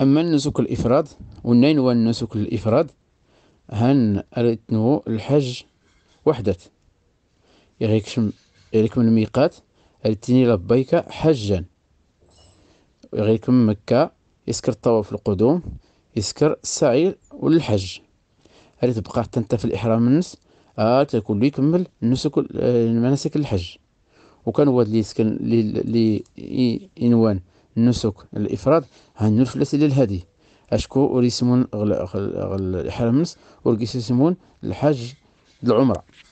أما النسك الإفراد والنين والنسك الإفراد هن أريتنو الحج وحدة يغيكم الميقات أريتني لبيك حجا يغيكم مكة يسكر الطواف القدوم يسكر السعي والحج هل تبقى حتى انت في الإحرام النس تكون يكمل نسك مناسك الحج. وكان هو اللي يسكن لي عنوان النسك الإفراد هن الفلس للهدي أشكو وريسمون الإحرام النس ورقيس يسمون الحج العمرة.